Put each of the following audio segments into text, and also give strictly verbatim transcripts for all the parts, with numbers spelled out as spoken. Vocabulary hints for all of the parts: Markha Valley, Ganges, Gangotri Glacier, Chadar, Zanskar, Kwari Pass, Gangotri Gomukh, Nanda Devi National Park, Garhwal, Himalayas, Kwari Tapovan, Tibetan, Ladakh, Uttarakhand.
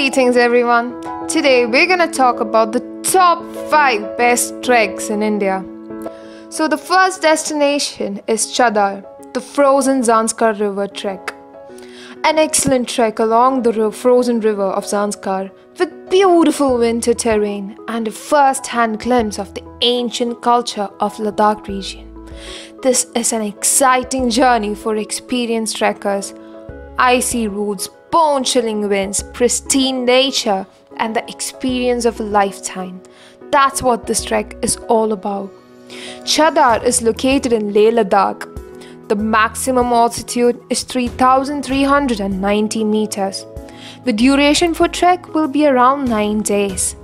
Greetings everyone! Today we're gonna talk about the top five best treks in India. So the first destination is Chadar, the frozen Zanskar river trek. An excellent trek along the frozen river of Zanskar with beautiful winter terrain and a first-hand glimpse of the ancient culture of Ladakh region. This is an exciting journey for experienced trekkers. Icy roads, bone-chilling winds, pristine nature, and the experience of a lifetime. That's what this trek is all about. Chadar is located in Leh, Ladakh. The maximum altitude is three thousand three hundred ninety meters. The duration for trek will be around nine days.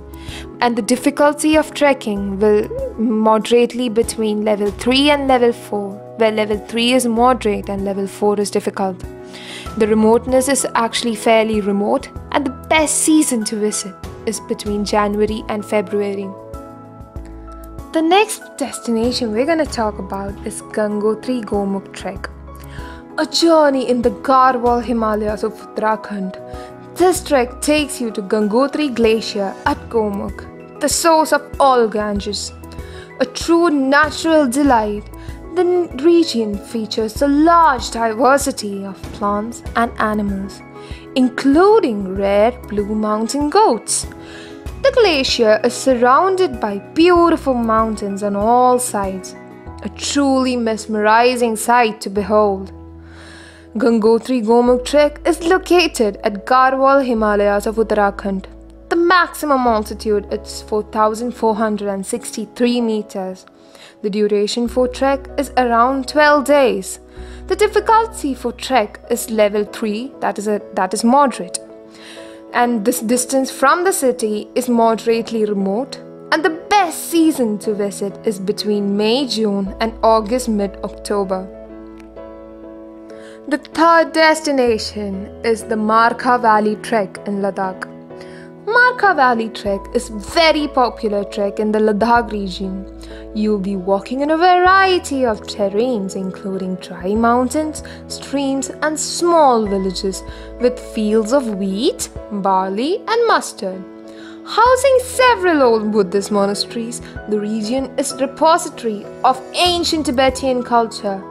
And the difficulty of trekking will moderately between level three and level four, where level three is moderate and level four is difficult. The remoteness is actually fairly remote, and the best season to visit is between January and February. The next destination we're going to talk about is Gangotri Gomukh trek, a journey in the Garhwal Himalayas of Uttarakhand. This trek takes you to Gangotri Glacier at Gomukh, the source of all Ganges. A true natural delight, the region features a large diversity of plants and animals, including rare blue mountain goats. The glacier is surrounded by beautiful mountains on all sides, a truly mesmerizing sight to behold. Gangotri Gomukh trek is located at Garhwal Himalayas of Uttarakhand. The maximum altitude is four thousand four hundred sixty-three meters. The duration for trek is around twelve days. The difficulty for trek is level three, that is a, that is moderate. And this distance from the city is moderately remote. And the best season to visit is between May, June and August, mid-October. The third destination is the Markha Valley trek in Ladakh. Markha Valley trek is very popular trek in the Ladakh region. You'll be walking in a variety of terrains including dry mountains, streams and small villages with fields of wheat, barley and mustard. Housing several old Buddhist monasteries, the region is a repository of ancient Tibetan culture.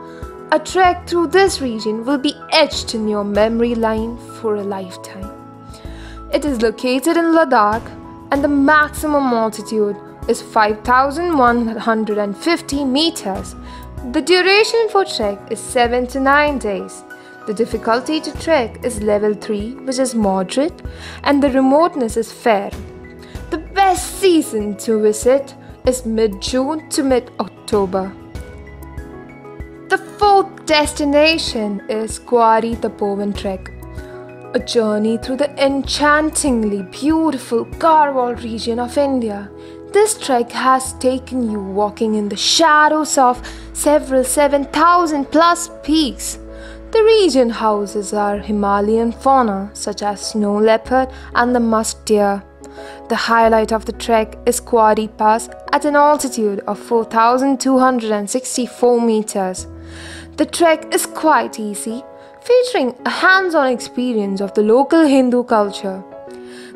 A trek through this region will be etched in your memory line for a lifetime. It is located in Ladakh and the maximum altitude is five thousand one hundred fifty meters. The duration for trek is seven to nine days. The difficulty to trek is level three, which is moderate, and the remoteness is fair. The best season to visit is mid-June to mid-October. The fourth destination is Kwari Tapovan trek, a journey through the enchantingly beautiful Garhwal region of India. This trek has taken you walking in the shadows of several seven thousand plus peaks. The region houses our Himalayan fauna such as snow leopard and the musk deer. The highlight of the trek is Kwari Pass at an altitude of four thousand two hundred sixty-four meters. The trek is quite easy, featuring a hands-on experience of the local Hindu culture.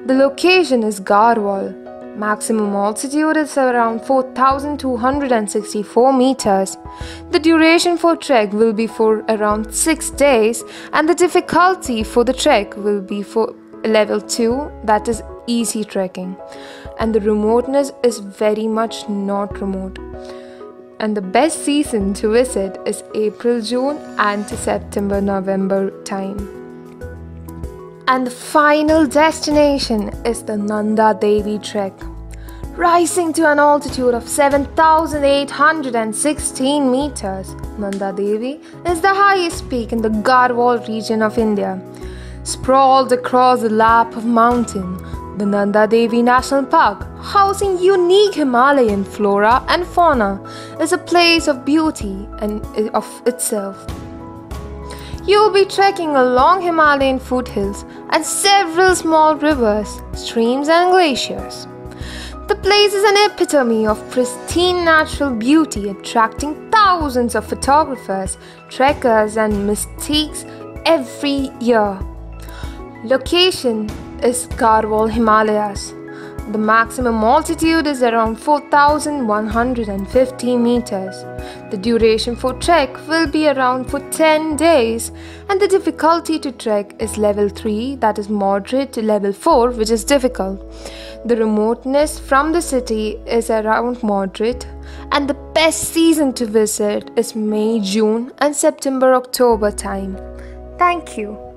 The location is Garhwal. Maximum altitude is around four thousand two hundred sixty-four meters. The duration for trek will be for around six days and the difficulty for the trek will be for level two, that is easy trekking, and the remoteness is very much not remote, and the best season to visit is April, June and to September, November time. And the final destination is the Nanda Devi trek. Rising to an altitude of seven thousand eight hundred sixteen meters, Nanda Devi is the highest peak in the Garhwal region of India. Sprawled across the lap of mountain, the Nanda Devi National Park, housing unique Himalayan flora and fauna, is a place of beauty and of itself. You will be trekking along Himalayan foothills and several small rivers, streams and glaciers. The place is an epitome of pristine natural beauty, attracting thousands of photographers, trekkers and mystics every year. Location is Garhwal Himalayas. The maximum altitude is around four thousand one hundred fifty meters. The duration for trek will be around for ten days, and the difficulty to trek is level three, that is moderate, to level four, which is difficult. The remoteness from the city is around moderate, and the best season to visit is May, June and September, October time. Thank you.